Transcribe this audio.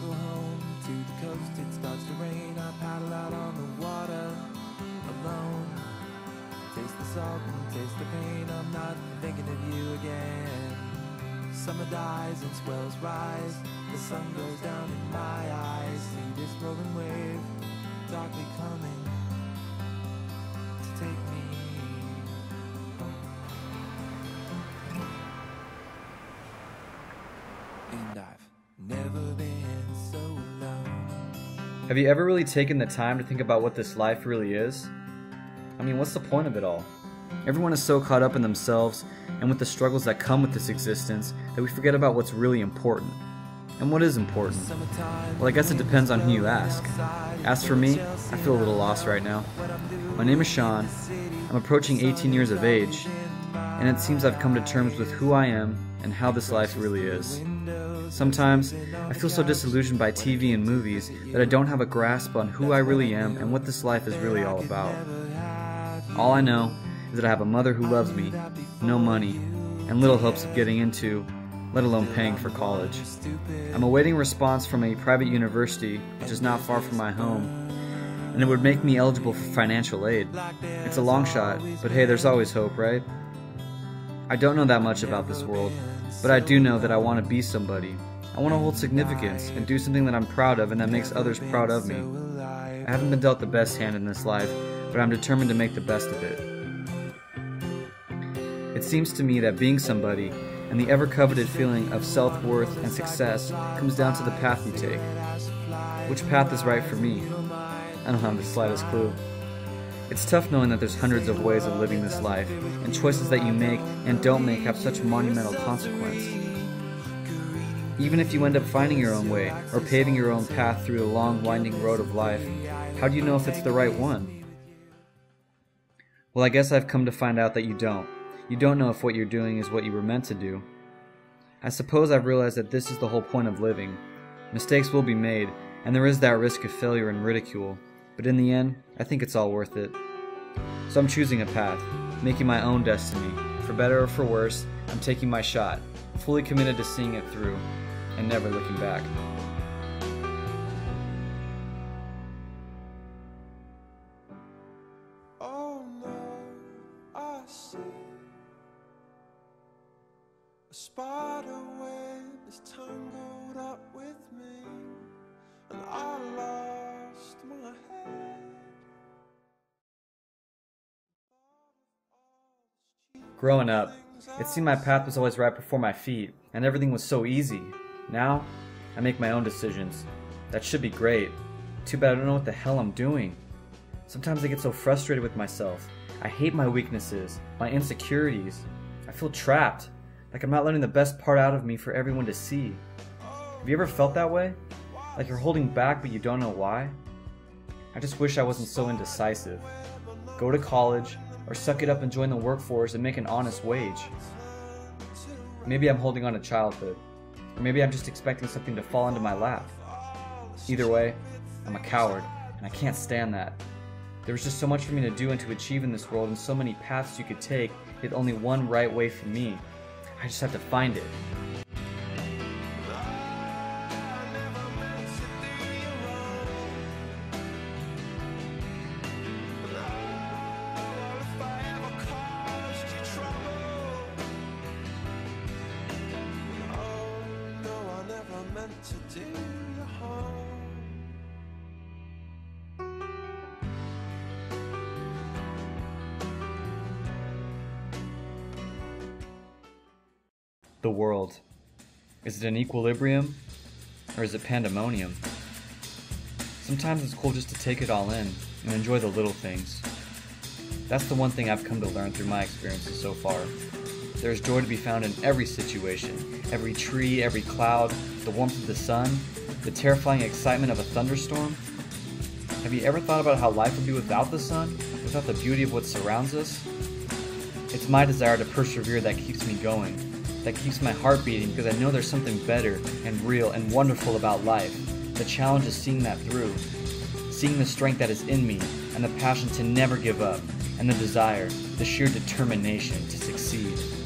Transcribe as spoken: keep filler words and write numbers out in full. go home to the coast. It starts to rain. I paddle out on the water alone. Taste the salt and taste the pain. I'm not thinking of you again. Summer dies and swells rise. The sun goes down in my eyes. See this rolling wave darkly coming to take me. And I've never been so alone. Have you ever really taken the time to think about what this life really is? I mean, what's the point of it all? Everyone is so caught up in themselves and with the struggles that come with this existence that we forget about what's really important. And what is important? Well, I guess it depends on who you ask. As for me, I feel a little lost right now. My name is Sean, I'm approaching eighteen years of age, and it seems I've come to terms with who I am and how this life really is. Sometimes, I feel so disillusioned by T V and movies that I don't have a grasp on who I really am and what this life is really all about. All I know is that I have a mother who loves me, no money, and little hopes of getting into, let alone paying for college. I'm awaiting a response from a private university, which is not far from my home, and it would make me eligible for financial aid. It's a long shot, but hey, there's always hope, right? I don't know that much about this world, but I do know that I want to be somebody. I want to hold significance and do something that I'm proud of and that makes others proud of me. I haven't been dealt the best hand in this life, but I'm determined to make the best of it. It seems to me that being somebody and the ever-coveted feeling of self-worth and success comes down to the path you take. Which path is right for me? I don't have the slightest clue. It's tough knowing that there's hundreds of ways of living this life, and choices that you make and don't make have such monumental consequence. Even if you end up finding your own way, or paving your own path through the long, winding road of life, how do you know if it's the right one? Well, I guess I've come to find out that you don't. You don't know if what you're doing is what you were meant to do. I suppose I've realized that this is the whole point of living. Mistakes will be made, and there is that risk of failure and ridicule. But in the end, I think it's all worth it. So I'm choosing a path, making my own destiny. For better or for worse, I'm taking my shot, fully committed to seeing it through, and never looking back. Oh no, I see a spider web is tangled up with me, and I lost my head. Growing up, it seemed my path was always right before my feet, and everything was so easy. Now, I make my own decisions. That should be great. Too bad I don't know what the hell I'm doing. Sometimes I get so frustrated with myself. I hate my weaknesses, my insecurities. I feel trapped, like I'm not letting the best part out of me for everyone to see. Have you ever felt that way? Like you're holding back but you don't know why? I just wish I wasn't so indecisive. Go to college, or suck it up and join the workforce and make an honest wage. Maybe I'm holding on to childhood, or maybe I'm just expecting something to fall into my lap. Either way, I'm a coward, and I can't stand that. There was just so much for me to do and to achieve in this world, and so many paths you could take, yet only one right way for me. I just have to find it. To do your harm. The world. Is it an equilibrium, or is it pandemonium? Sometimes it's cool just to take it all in and enjoy the little things. That's the one thing I've come to learn through my experiences so far. There is joy to be found in every situation, every tree, every cloud, the warmth of the sun, the terrifying excitement of a thunderstorm. Have you ever thought about how life would be without the sun, without the beauty of what surrounds us? It's my desire to persevere that keeps me going, that keeps my heart beating because I know there's something better and real and wonderful about life. The challenge is seeing that through, seeing the strength that is in me and the passion to never give up and the desire, the sheer determination to succeed.